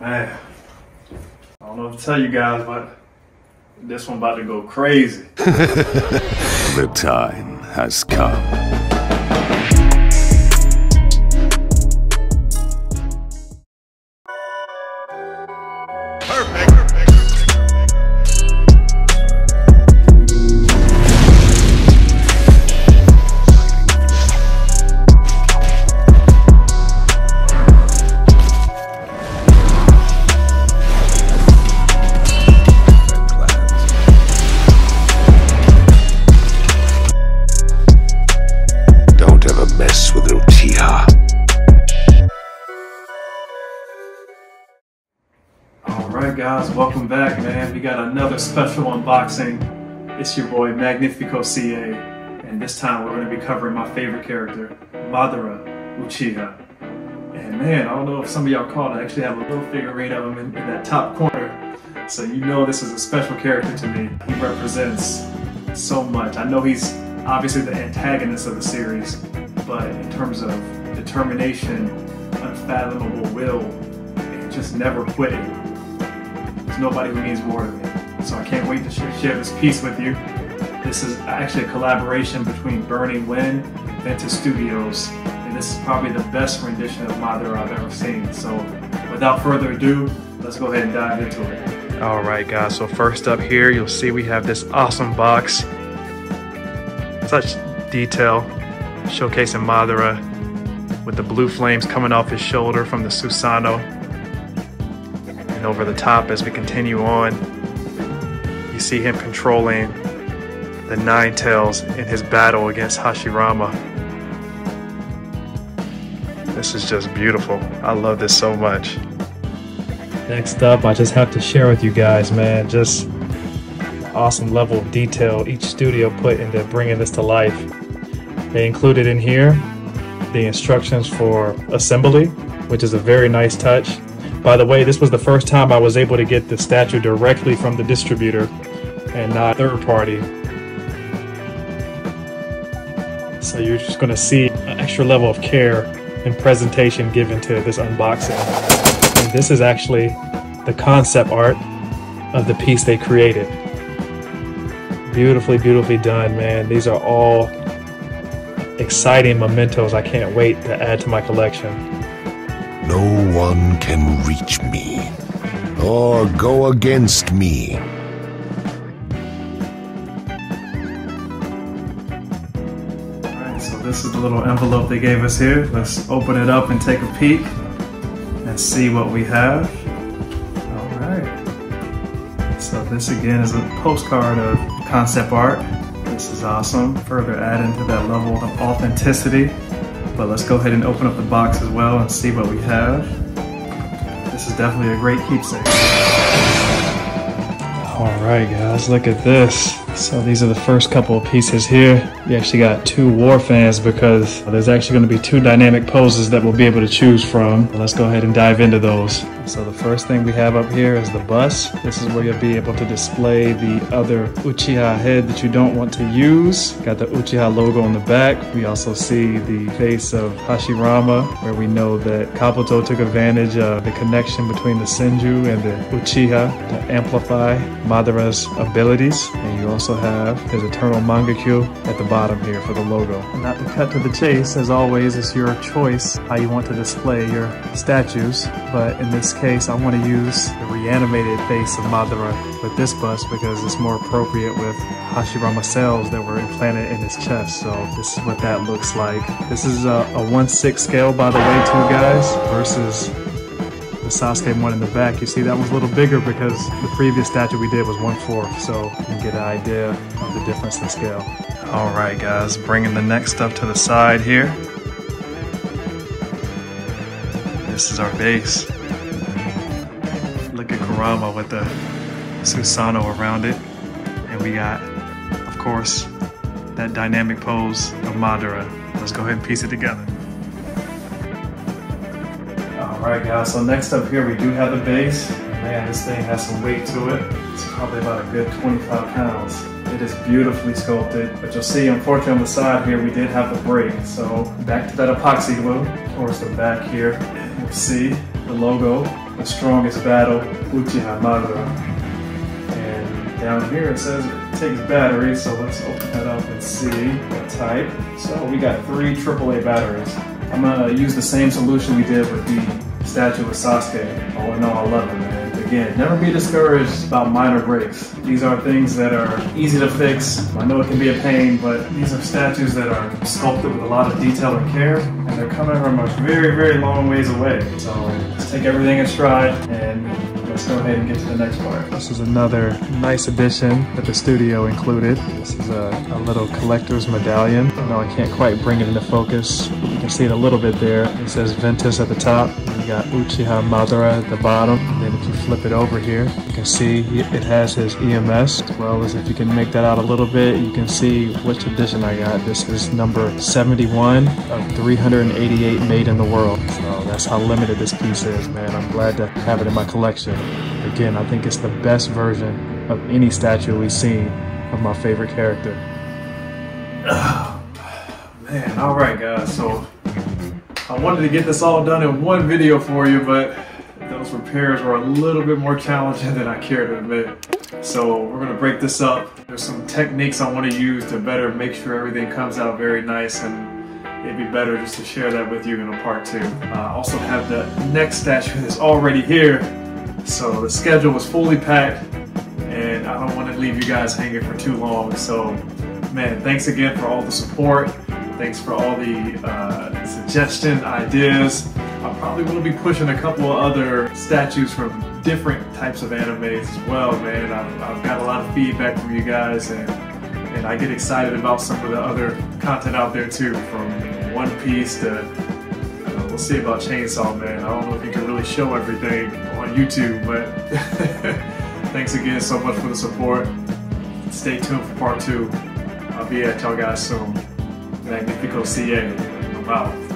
Man, I don't know what to tell you guys, but this one about to go crazy. The time has come. Guys, welcome back, man. We got another special unboxing. It's your boy Magnifico CA, and this time we're going to be covering my favorite character, Madara Uchiha. And man, I don't know if some of y'all caught it. I actually have a little figurine of him in that top corner, so you know this is a special character to me. He represents so much. I know he's obviously the antagonist of the series, but in terms of determination, unfathomable will, and just never quitting. Nobody who needs more than me. So I can't wait to share this piece with you. This is actually a collaboration between Burning Wind and Ventus Studios, and this is probably the best rendition of Madara I've ever seen. So without further ado, let's go ahead and dive into it. All right, guys, so first up here, you'll see we have this awesome box. Such detail, showcasing Madara with the blue flames coming off his shoulder from the Susano. And over the top, as we continue on, you see him controlling the Nine Tails in his battle against Hashirama. This is just beautiful. I love this so much. Next up, I just have to share with you guys, man, just the awesome level of detail each studio put into bringing this to life. They included in here the instructions for assembly, which is a very nice touch. By the way, this was the first time I was able to get the statue directly from the distributor and not third party. So you're just going to see an extra level of care and presentation given to this unboxing. And this is actually the concept art of the piece they created. Beautifully, beautifully done, man. These are all exciting mementos I can't wait to add to my collection. No one can reach me, or go against me. Alright, so this is the little envelope they gave us here. Let's open it up and take a peek and see what we have. Alright, so this again is a postcard of concept art. This is awesome, further adding to that level of authenticity. But let's go ahead and open up the box as well and see what we have. This is definitely a great keepsake. Alright guys, look at this. So these are the first couple of pieces here. You actually got two war fans because there's actually going to be two dynamic poses that we'll be able to choose from. Let's go ahead and dive into those. So the first thing we have up here is the bus. This is where you'll be able to display the other Uchiha head that you don't want to use. Got the Uchiha logo on the back. We also see the face of Hashirama, where we know that Kabuto took advantage of the connection between the Senju and the Uchiha to amplify Madara's abilities. And you also have his eternal Mangekyo at the bottom here for the logo. And not to cut to the chase, as always, it's your choice how you want to display your statues, but in this case I want to use the reanimated face of Madara with this bust because it's more appropriate with Hashirama cells that were implanted in his chest. So this is what that looks like. This is a 1/6 scale, by the way, too, guys, versus the Sasuke one in the back. You see that one's a little bigger because the previous statue we did was 1/4, so you can get an idea of the difference in scale. Alright guys, bringing the next stuff to the side here. This is our base. Look at Kurama with the Susano around it. And we got, of course, that dynamic pose of Madara. Let's go ahead and piece it together. Alright guys, so next up here we do have the base. Man, this thing has some weight to it. It's probably about a good 25 pounds. It is beautifully sculpted, but you'll see, unfortunately, on the side here, we did have a break. So back to that epoxy glue towards the back here. You'll see the logo the strongest battle, Uchiha Madara. And down here it says it takes batteries, so let's open that up and see what type. So we got 3 AAA batteries. I'm going to use the same solution we did with the statue of Sasuke. Oh, no, I love it, man. Again, never be discouraged about minor breaks. These are things that are easy to fix. I know it can be a pain, but these are statues that are sculpted with a lot of detail and care, and they're coming from a very, very long ways away. So just take everything in stride, and let's go ahead and get to the next part. This is another nice addition that the studio included. This is a little collector's medallion. No, I can't quite bring it into focus. You can see it a little bit there. It says Ventus at the top. You got Uchiha Madara at the bottom. And then if you flip it over here, you can see it has his EMS. As well as if you can make that out a little bit, you can see which edition I got. This is number 71 of 388 made in the world. So that's how limited this piece is, man. I'm glad to have it in my collection. Again, I think it's the best version of any statue we've seen of my favorite character. Man, alright guys, so I wanted to get this all done in one video for you, but those repairs were a little bit more challenging than I care to admit. So we're going to break this up. There's some techniques I want to use to better make sure everything comes out very nice, and it'd be better just to share that with you in a part 2. I also have the next statue that's already here, so the schedule was fully packed, and I don't want to leave you guys hanging for too long. So man, thanks again for all the support. Thanks for all the suggestion ideas. I probably will be pushing a couple of other statues from different types of animes as well, man. I've got a lot of feedback from you guys, and I get excited about some of the other content out there too, from One Piece to, we'll see about Chainsaw Man. I don't know if you can really show everything on YouTube, but thanks again so much for the support. Stay tuned for part 2. I'll be at y'all guys soon. Magnifico CA. I'm out.